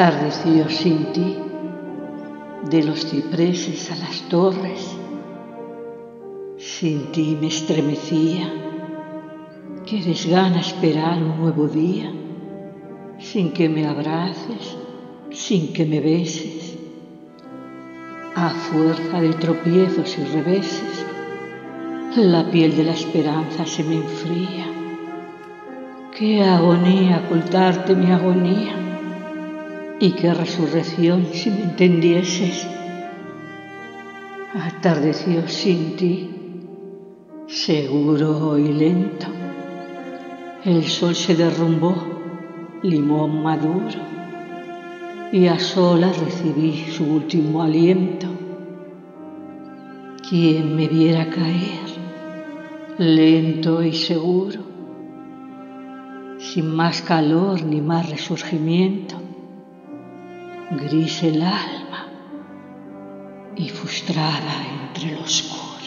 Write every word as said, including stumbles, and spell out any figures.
Atardeció sin ti, de los cipreses a las torres, sin ti me estremecía, que desgana esperar un nuevo día, sin que me abraces, sin que me beses, a fuerza de tropiezos y reveses, la piel de la esperanza se me enfría. Qué agonía ocultarte mi agonía, y qué resurrección si me entendieses. Atardeció sin ti, seguro y lento, el sol se derrumbó, limón maduro, y a solas recibí su último aliento. Quien me viera caer, lento y seguro, sin más calor ni más resurgimiento, gris el alma y frustrada entre lo oscuro.